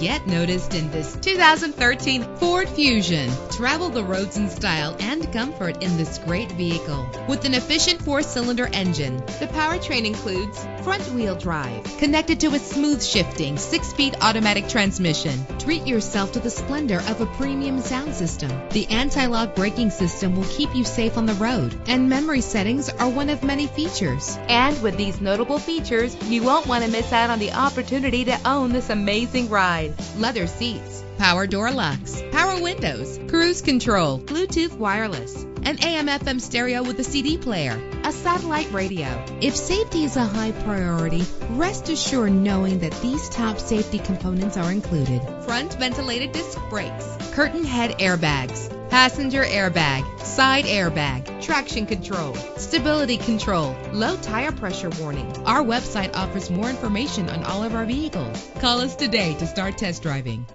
Get noticed in this 2013 Ford Fusion. Travel the roads in style and comfort in this great vehicle. With an efficient 4-cylinder engine, the powertrain includes front-wheel drive, connected to a smooth shifting 6-speed automatic transmission. Treat yourself to the splendor of a premium sound system. The anti-lock braking system will keep you safe on the road, and memory settings are one of many features. And with these notable features, you won't want to miss out on the opportunity to own this amazing ride. Leather seats, power door locks, power windows, cruise control, Bluetooth wireless, an AM/FM stereo with a CD player, a satellite radio. If safety is a high priority, rest assured knowing that these top safety components are included: front ventilated disc brakes, curtain head airbags, passenger airbag, side airbag, traction control, stability control, low tire pressure warning. Our website offers more information on all of our vehicles. Call us today to start test driving.